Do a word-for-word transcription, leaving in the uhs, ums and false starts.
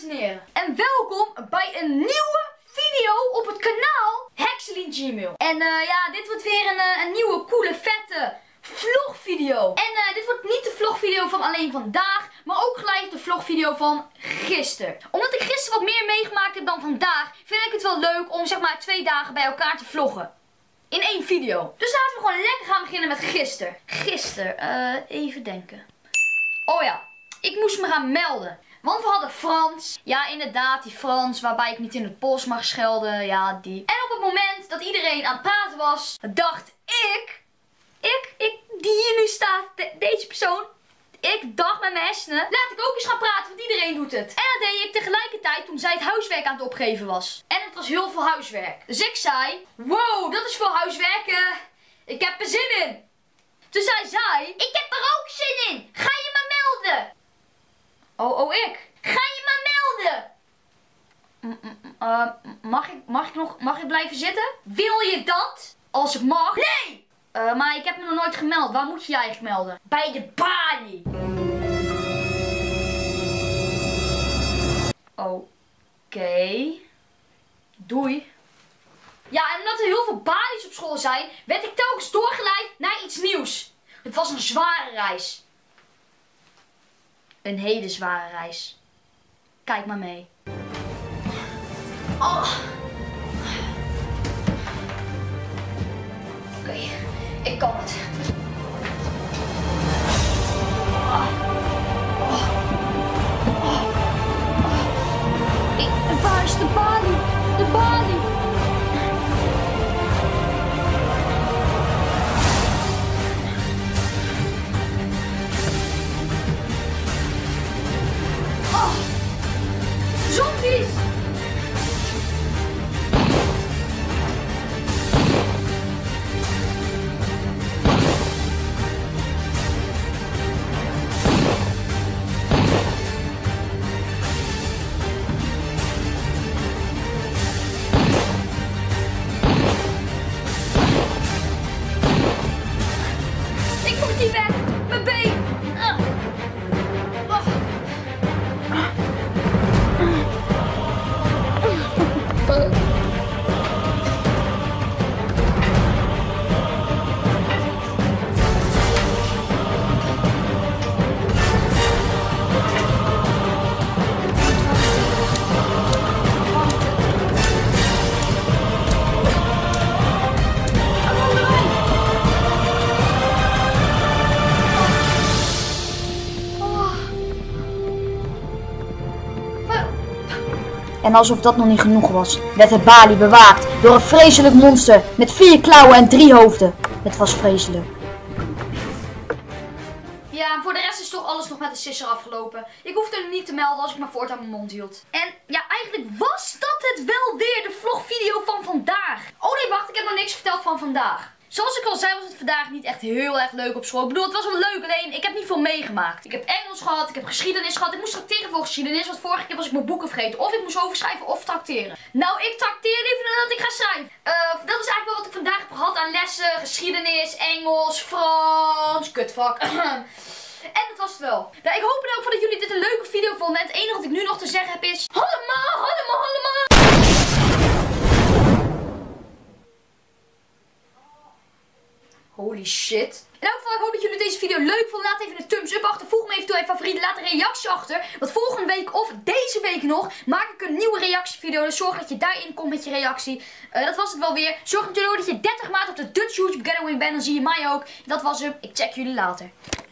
dames en heren. En welkom bij een nieuwe video op het kanaal Hexelien Gmail. En uh, ja, dit wordt weer een, een nieuwe coole vette vlogvideo. En uh, dit wordt niet de vlogvideo van alleen vandaag, maar ook gelijk de vlogvideo van gisteren. Omdat ik gisteren wat meer meegemaakt heb dan vandaag, vind ik het wel leuk om zeg maar twee dagen bij elkaar te vloggen. In één video. Dus laten we gewoon lekker gaan beginnen met gisteren. Gisteren, uh, even denken. Oh ja, ik moest me gaan melden. Want we hadden Frans. Ja, inderdaad, die Frans waarbij ik niet in het Pools mag schelden. Ja, die. En op het moment dat iedereen aan het praten was, dacht ik... Ik, ik, die hier nu staat, de, deze persoon... Ik dacht met mijn hersenen, laat ik ook eens gaan praten, want iedereen doet het. En dat deed ik tegelijkertijd toen zij het huiswerk aan het opgeven was. En het was heel veel huiswerk. Dus ik zei, wow, dat is veel huiswerken. Ik heb er zin in. Toen zij zei, ik heb er ook zin in. Ga je maar melden. Oh, oh, ik. Ga je maar melden. Uh, mag ik, mag ik nog, mag ik blijven zitten? Wil je dat? Als ik mag. Nee! Uh, maar ik heb me nog nooit gemeld. Waar moet je je eigenlijk melden? Bij de balie. Oké. Okay. Doei. Ja, en omdat er heel veel balies op school zijn, werd ik telkens doorgeleid naar iets nieuws. Het was een zware reis. Een hele zware reis. Kijk maar mee. Oh. Oké. Okay. Ik kan het. Oh. Oh. Oh. Ik, waar is de balie? De balie! Oh. Zombies! En alsof dat nog niet genoeg was, werd de balie bewaakt door een vreselijk monster met vier klauwen en drie hoofden. Het was vreselijk. Ja, en voor de rest is toch alles nog met een sisser afgelopen. Ik hoefde er niet te melden als ik maar voort aan mijn mond hield. En ja, eigenlijk was dat het wel weer de vlogvideo van vandaag. Oh nee, wacht, ik heb nog niks verteld van vandaag. Zoals ik al zei was het vandaag niet echt heel erg leuk op school. Ik bedoel, het was wel leuk, alleen ik heb niet veel meegemaakt. Ik heb Engels gehad, ik heb geschiedenis gehad. Ik moest tracteren voor geschiedenis, want vorige keer was ik mijn boeken vergeten. Of ik moest overschrijven of tracteren. Nou, ik tracteer liever dan dat ik ga schrijven. Uh, dat is eigenlijk wel wat ik vandaag heb gehad aan lessen. Geschiedenis, Engels, Frans, kutvak. En dat was het wel. Nou, ik hoop in elk geval dat jullie dit een leuke video vonden. En het enige wat ik nu nog te zeggen heb is... Allemaal, allemaal, allemaal. Holy shit. In elk geval, ik hoop dat jullie deze video leuk vonden. Laat even een thumbs up achter. Voeg me even toe aan je favorieten. Laat een reactie achter. Want volgende week of deze week nog maak ik een nieuwe reactievideo. Dus zorg dat je daarin komt met je reactie. Uh, dat was het wel weer. Zorg natuurlijk dat je dertig maart op de Dutch YouTube Gathering bent. Dan zie je mij ook. Dat was hem. Ik check jullie later.